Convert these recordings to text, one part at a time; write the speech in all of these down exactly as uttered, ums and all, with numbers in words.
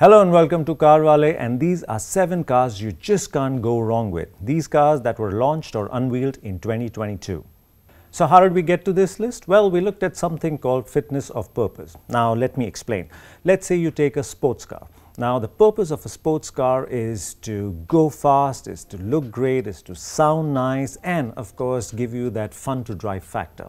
Hello and welcome to CarWale, and these are seven cars you just can't go wrong with. These cars that were launched or unveiled in twenty twenty-two. So how did we get to this list? Well, we looked at something called fitness of purpose. Now let me explain. Let's say you take a sports car. Now the purpose of a sports car is to go fast, is to look great, is to sound nice, and of course give you that fun to drive factor.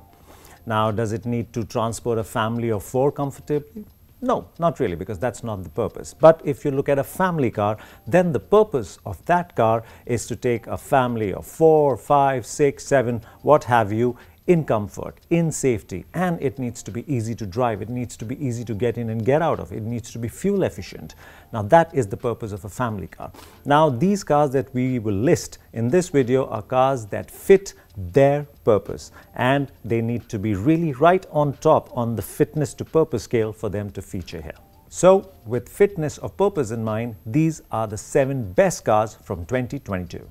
Now does it need to transport a family of four comfortably? No, not really, because that's not the purpose. But if you look at a family car, then the purpose of that car is to take a family of four, five, six, seven, what have you, in comfort, in safety, and it needs to be easy to drive, it needs to be easy to get in and get out of, it needs to be fuel efficient. Now that is the purpose of a family car. Now these cars that we will list in this video are cars that fit their purpose, and they need to be really right on top on the fitness to purpose scale for them to feature here. So with fitness of purpose in mind, these are the seven best cars from twenty twenty-two.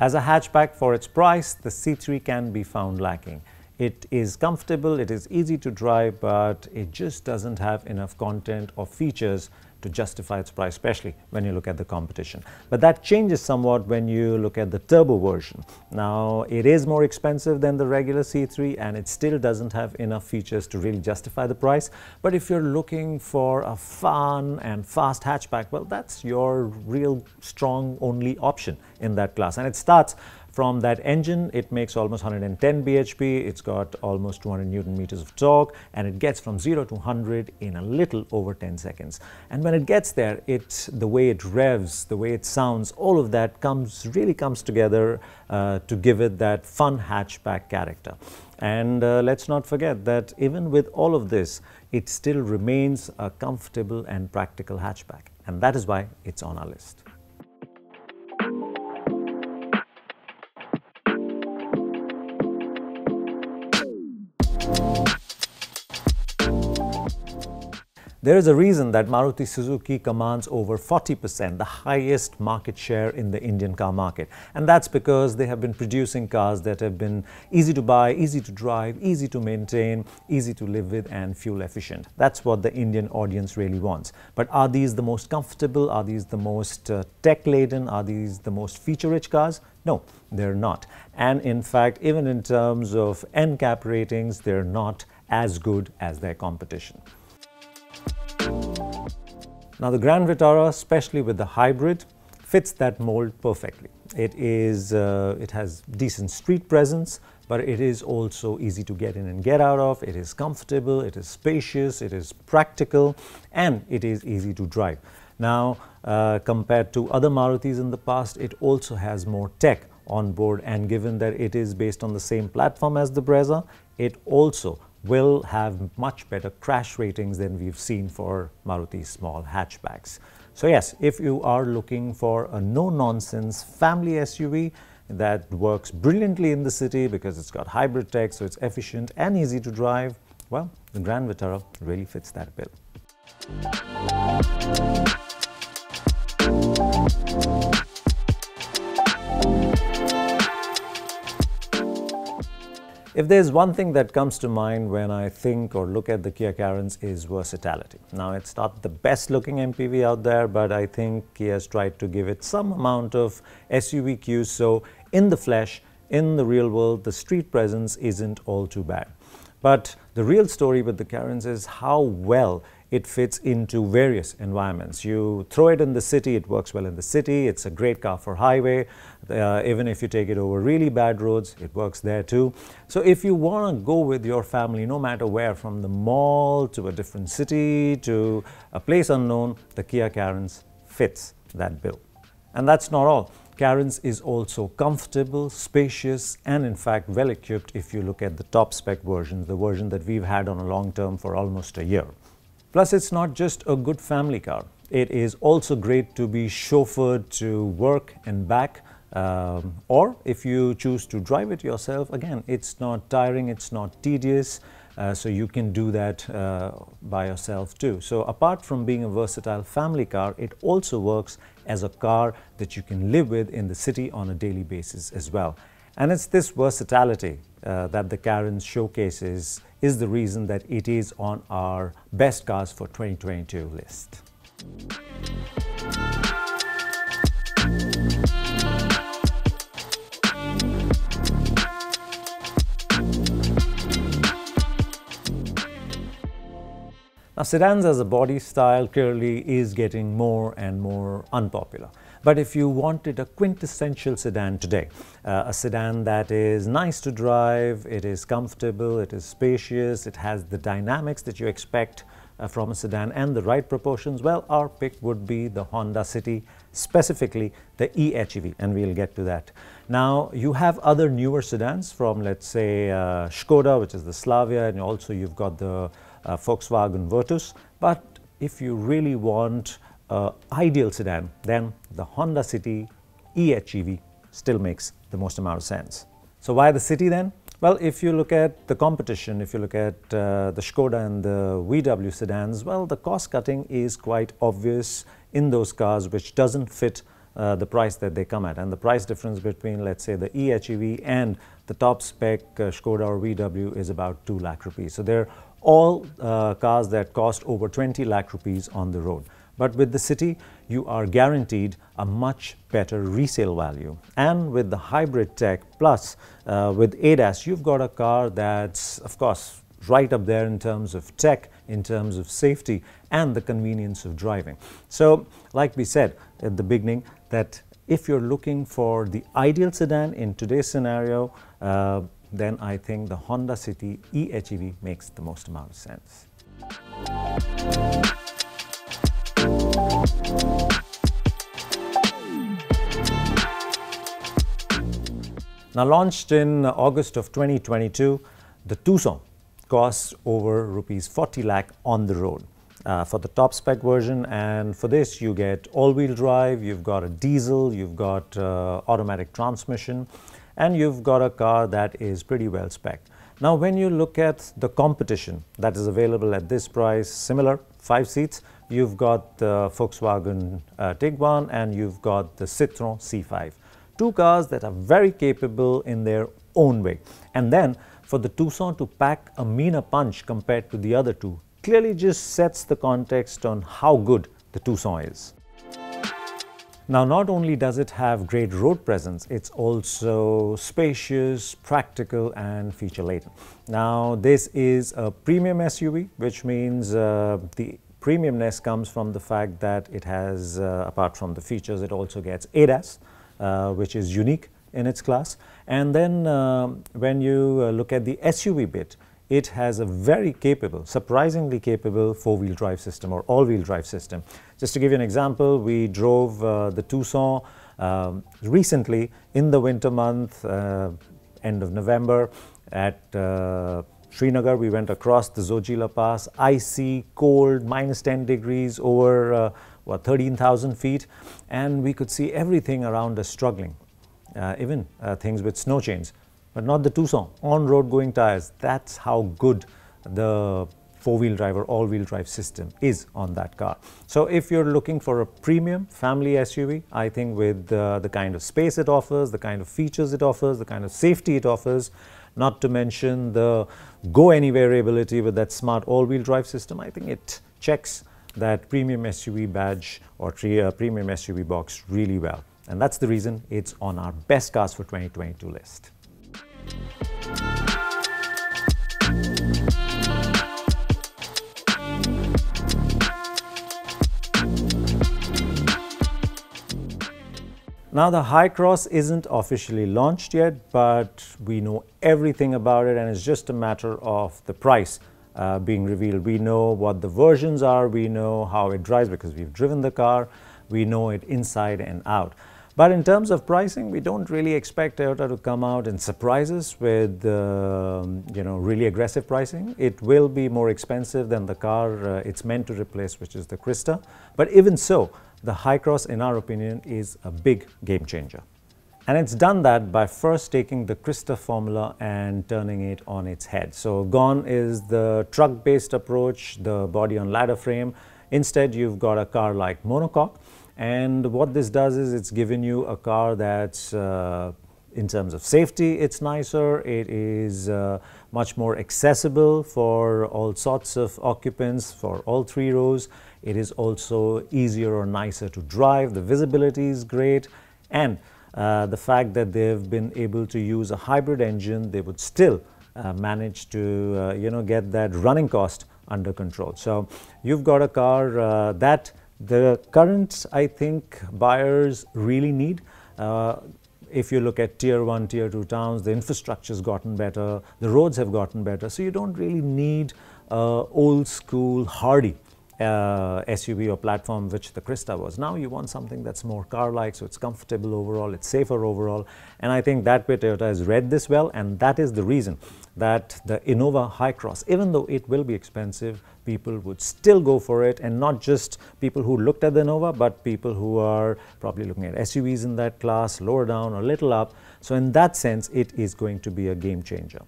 As a hatchback for its price, the C three can be found lacking. It is comfortable, it is easy to drive, but it just doesn't have enough content or features to justify its price, especially when you look at the competition. But that changes somewhat when you look at the turbo version. Now it is more expensive than the regular C three, and it still doesn't have enough features to really justify the price. But if you're looking for a fun and fast hatchback, well, that's your real strong only option in that class. And it starts from that engine. It makes almost one hundred ten B H P, it's got almost two hundred Newton meters of torque, and it gets from zero to one hundred in a little over ten seconds. And when it gets there, it, the way it revs, the way it sounds, all of that comes really comes together uh, to give it that fun hatchback character. And uh, let's not forget that even with all of this, it still remains a comfortable and practical hatchback. And that is why it's on our list. There is a reason that Maruti Suzuki commands over forty percent, the highest market share in the Indian car market. And that's because they have been producing cars that have been easy to buy, easy to drive, easy to maintain, easy to live with, and fuel efficient. That's what the Indian audience really wants. But are these the most comfortable? Are these the most uh, tech-laden? Are these the most feature-rich cars? No, they're not. And in fact, even in terms of N CAP ratings, they're not as good as their competition. Now the Grand Vitara, especially with the hybrid, fits that mold perfectly. It is, uh, it has decent street presence, but it is also easy to get in and get out of. It is comfortable, it is spacious, it is practical, and it is easy to drive. Now, uh, compared to other Marutis in the past, it also has more tech on board, and given that it is based on the same platform as the Brezza, it also will have much better crash ratings than we've seen for Maruti's small hatchbacks. So yes, if you are looking for a no-nonsense family S U V that works brilliantly in the city because it's got hybrid tech, so it's efficient and easy to drive, well, the Grand Vitara really fits that bill. If there's one thing that comes to mind when I think or look at the Kia Carens, is versatility. Now it's not the best looking M P V out there, but I think Kia has tried to give it some amount of S U V cues, so in the flesh, in the real world, the street presence isn't all too bad. But the real story with the Carens is how well it fits into various environments. You throw it in the city, it works well in the city, it's a great car for highway. Uh, even if you take it over really bad roads, it works there too. So if you want to go with your family, no matter where, from the mall to a different city to a place unknown, the Kia Carens fits that bill. And that's not all. Carens is also comfortable, spacious, and in fact well equipped if you look at the top spec versions, the version that we've had on a long term for almost a year. Plus, it's not just a good family car. It is also great to be chauffeured to work and back, um, or if you choose to drive it yourself, again, it's not tiring, it's not tedious, uh, so you can do that uh, by yourself too. So apart from being a versatile family car, it also works as a car that you can live with in the city on a daily basis as well. And it's this versatility uh, that the Carens showcases is the reason that it is on our best cars for twenty twenty-two list. Now, sedans as a body style clearly is getting more and more unpopular. But if you wanted a quintessential sedan today, uh, a sedan that is nice to drive, it is comfortable, it is spacious, it has the dynamics that you expect uh, from a sedan and the right proportions, well, our pick would be the Honda City, specifically the e H E V, and we'll get to that. Now, you have other newer sedans from, let's say, uh, Škoda, which is the Slavia, and also you've got the uh, Volkswagen Virtus. But if you really want Uh, ideal sedan, then the Honda City e H E V still makes the most amount of sense. So why the City then? Well, if you look at the competition, if you look at uh, the Škoda and the V W sedans, well, the cost cutting is quite obvious in those cars, which doesn't fit uh, the price that they come at. And the price difference between, let's say, the e H E V and the top spec uh, Škoda or V W is about two lakh rupees. So they're all uh, cars that cost over twenty lakh rupees on the road. But with the City, you are guaranteed a much better resale value. And with the hybrid tech, plus uh, with A D A S, you've got a car that's, of course, right up there in terms of tech, in terms of safety, and the convenience of driving. So, like we said at the beginning, that if you're looking for the ideal sedan in today's scenario, uh, then I think the Honda City e H E V makes the most amount of sense. Now, launched in August of twenty twenty-two, the Tucson costs over rupees forty lakh on the road uh, for the top spec version, and for this you get all-wheel drive, you've got a diesel, you've got uh, automatic transmission, and you've got a car that is pretty well specced. Now, when you look at the competition that is available at this price, similar five seats, you've got the Volkswagen uh, Tiguan and you've got the Citroen C five. Two cars that are very capable in their own way. And then for the Tucson to pack a meaner punch compared to the other two clearly just sets the context on how good the Tucson is. Now, not only does it have great road presence, it's also spacious, practical, and feature-laden. Now, this is a premium S U V, which means uh, the premiumness comes from the fact that it has, uh, apart from the features, it also gets A D A S, uh, which is unique in its class. And then uh, when you uh, look at the S U V bit, it has a very capable, surprisingly capable four-wheel drive system or all-wheel drive system. Just to give you an example, we drove uh, the Tucson um, recently in the winter month, uh, end of November, at uh, Srinagar. We went across the Zojila Pass, icy, cold, minus ten degrees over uh, what, thirteen thousand feet, and we could see everything around us struggling, uh, even uh, things with snow chains, but not the Tucson, on-road going tires. That's how good the four-wheel drive or all-wheel drive system is on that car. So if you're looking for a premium family S U V, I think with uh, the kind of space it offers, the kind of features it offers, the kind of safety it offers, not to mention the go-anywhere ability with that smart all-wheel drive system, I think it checks that premium S U V badge or premium S U V box really well. And that's the reason it's on our best cars for twenty twenty-two list. Now, the Hycross isn't officially launched yet, but we know everything about it, and it's just a matter of the price uh, being revealed. We know what the versions are, we know how it drives because we've driven the car, we know it inside and out. But in terms of pricing, we don't really expect Toyota to come out and surprise us with uh, you know, really aggressive pricing. It will be more expensive than the car uh, it's meant to replace, which is the Crista. But even so, the Hycross, in our opinion, is a big game changer. And it's done that by first taking the Crista formula and turning it on its head. So gone is the truck-based approach, the body on ladder frame. Instead, you've got a car like Monocoque. And what this does is it's given you a car that's uh, in terms of safety, it's nicer. It is uh, much more accessible for all sorts of occupants, for all three rows. It is also easier or nicer to drive. The visibility is great. And uh, the fact that they've been able to use a hybrid engine, they would still uh, manage to uh, you know, get that running cost under control. So you've got a car uh, that the current, I think, buyers really need. Uh, If you look at tier one, tier two towns, the infrastructure's gotten better, the roads have gotten better. So you don't really need uh, old school, hardy uh, S U V or platform, which the Crista was. Now you want something that's more car-like, so it's comfortable overall, it's safer overall. And I think that way Toyota has read this well, and that is the reason that the Innova Hycross, even though it will be expensive, people would still go for it, and not just people who looked at the Innova, but people who are probably looking at S U Vs in that class, lower down or little up. So in that sense, it is going to be a game changer.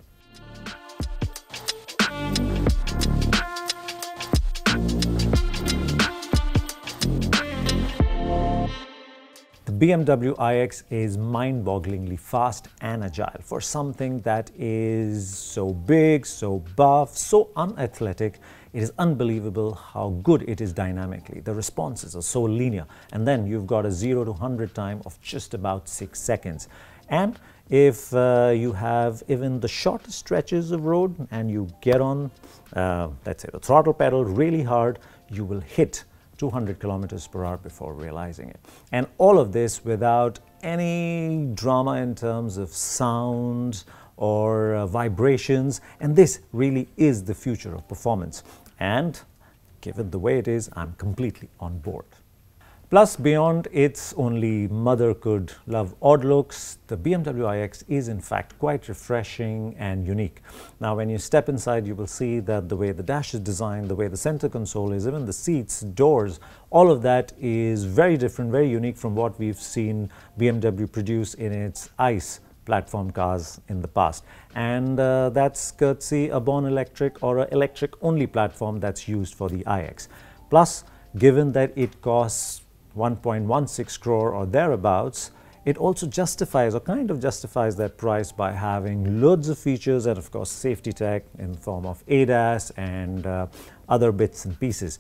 B M W iX is mind-bogglingly fast and agile for something that is so big, so buff, so unathletic. It is unbelievable how good it is dynamically. The responses are so linear, and then you've got a zero to one hundred time of just about six seconds. And if uh, you have even the shortest stretches of road and you get on, uh, let's say, the throttle pedal really hard, you will hit two hundred kilometers per hour before realizing it. And all of this without any drama in terms of sound or uh, vibrations. And this really is the future of performance. And given the way it is, I'm completely on board. Plus, beyond its only mother could love odd looks, the B M W iX is in fact quite refreshing and unique. Now, when you step inside, you will see that the way the dash is designed, the way the center console is, even the seats, doors, all of that is very different, very unique from what we've seen B M W produce in its ICE platform cars in the past. And uh, that's courtesy a born electric or an electric only platform that's used for the iX. Plus, given that it costs one point one six crore or thereabouts, it also justifies or kind of justifies that price by having loads of features and of course safety tech in the form of A D A S and uh, other bits and pieces.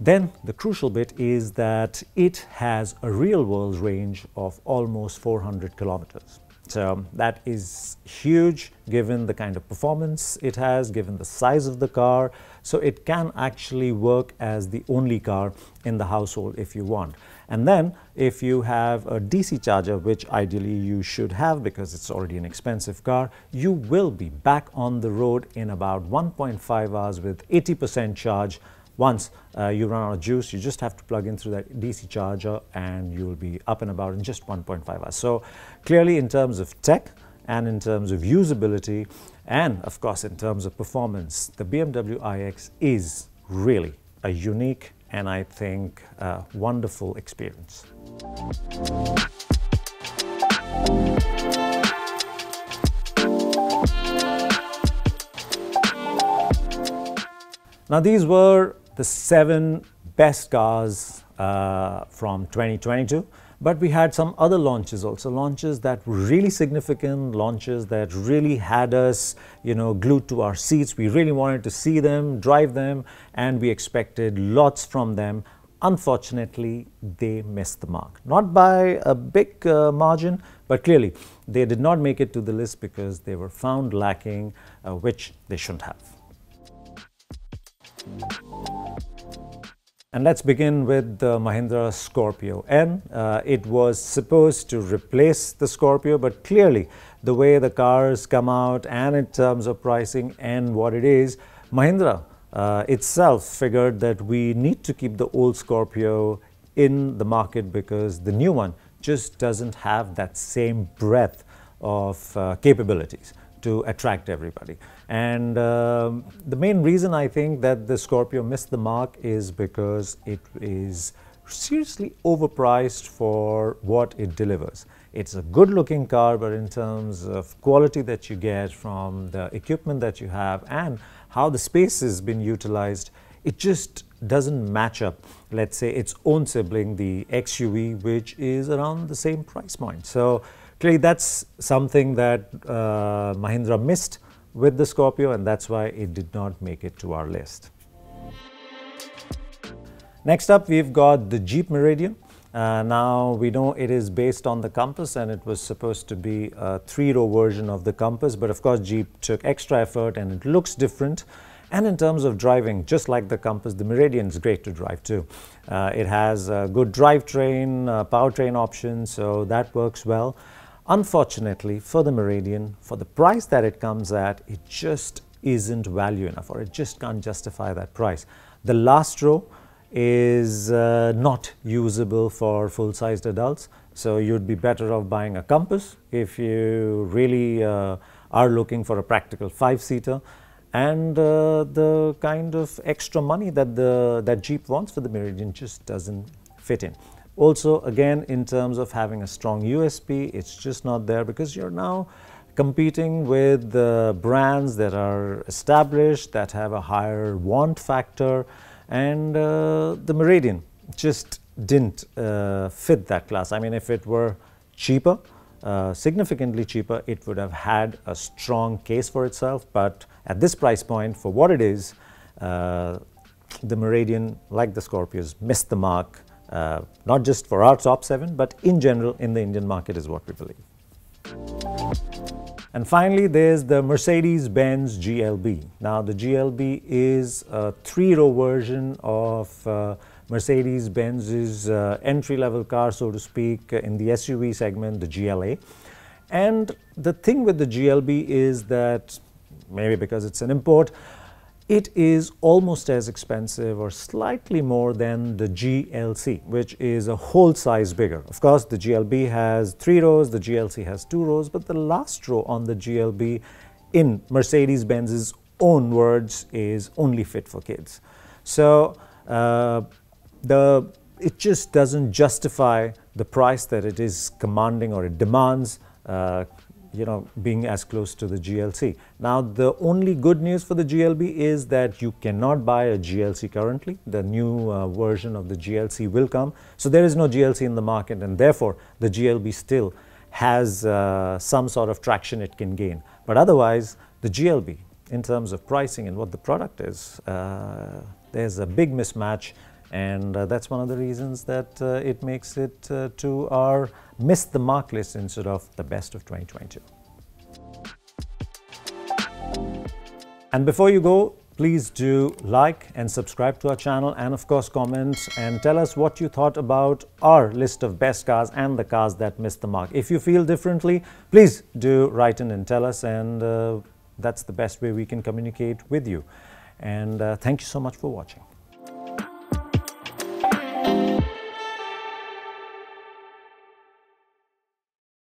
Then the crucial bit is that it has a real world range of almost four hundred kilometers. So that is huge given the kind of performance it has, given the size of the car. So it can actually work as the only car in the household if you want. And then if you have a D C charger, which ideally you should have because it's already an expensive car, you will be back on the road in about one point five hours with eighty percent charge. Once uh, you run out of juice, you just have to plug in through that D C charger and you'll be up and about in just one point five hours. So clearly in terms of tech and in terms of usability and of course in terms of performance, the B M W iX is really a unique and I think uh, wonderful experience. Now these were the seven best cars uh, from twenty twenty-two, but we had some other launches also, launches that were really significant, launches that really had us, you know, glued to our seats. We really wanted to see them, drive them, and we expected lots from them. Unfortunately, they missed the mark. Not by a big uh, margin, but clearly they did not make it to the list because they were found lacking, uh, which they shouldn't have. And let's begin with the Mahindra Scorpio-N. Uh, it was supposed to replace the Scorpio, but clearly the way the cars come out and in terms of pricing and what it is, Mahindra uh, itself figured that we need to keep the old Scorpio in the market because the new one just doesn't have that same breadth of uh, capabilities to attract everybody. And um, the main reason I think that the Scorpio missed the mark is because it is seriously overpriced for what it delivers. It's a good looking car, but in terms of quality that you get from the equipment that you have and how the space has been utilized, it just doesn't match up, let's say, its own sibling, the X U V, which is around the same price point. So Clearly, that's something that uh, Mahindra missed with the Scorpio, and that's why it did not make it to our list. Next up, we've got the Jeep Meridian. Uh, now, we know it is based on the Compass, and it was supposed to be a three-row version of the Compass, but of course Jeep took extra effort and it looks different. And in terms of driving, just like the Compass, the Meridian is great to drive too. Uh, it has a good drivetrain, uh, powertrain options, so that works well. Unfortunately, for the Meridian, for the price that it comes at, it just isn't value enough, or it just can't justify that price. The last row is uh, not usable for full-sized adults, so you'd be better off buying a Compass if you really uh, are looking for a practical five-seater. And uh, the kind of extra money that the that Jeep wants for the Meridian just doesn't fit in. Also, again, in terms of having a strong U S P, it's just not there, because you're now competing with the brands that are established, that have a higher want factor. And uh, the Meridian just didn't uh, fit that class. I mean, if it were cheaper, uh, significantly cheaper, it would have had a strong case for itself. But at this price point, for what it is, uh, the Meridian, like the Scorpios, missed the mark, uh, not just for our top seven, but in general in the Indian market, is what we believe. And finally, there's the Mercedes-Benz G L B. Now, the G L B is a three-row version of uh, Mercedes-Benz's uh, entry-level car, so to speak, in the S U V segment, the G L A. And the thing with the G L B is that, maybe because it's an import, it is almost as expensive or slightly more than the G L C, which is a whole size bigger. Of course, the G L B has three rows, the G L C has two rows, but the last row on the G L B, in Mercedes-Benz's own words, is only fit for kids. So uh, the, it just doesn't justify the price that it is commanding, or it demands, uh, you know, being as close to the G L C. Now, the only good news for the G L B is that you cannot buy a G L C currently. The new uh, version of the G L C will come. So there is no G L C in the market, and therefore the G L B still has uh, some sort of traction it can gain. But otherwise, the G L B, in terms of pricing and what the product is, uh, there's a big mismatch. And uh, that's one of the reasons that uh, it makes it uh, to our miss the mark list instead of the best of twenty twenty-two. And before you go, please do like and subscribe to our channel, and of course comment and tell us what you thought about our list of best cars and the cars that missed the mark. If you feel differently, please do write in and tell us, and uh, that's the best way we can communicate with you. And uh, thank you so much for watching.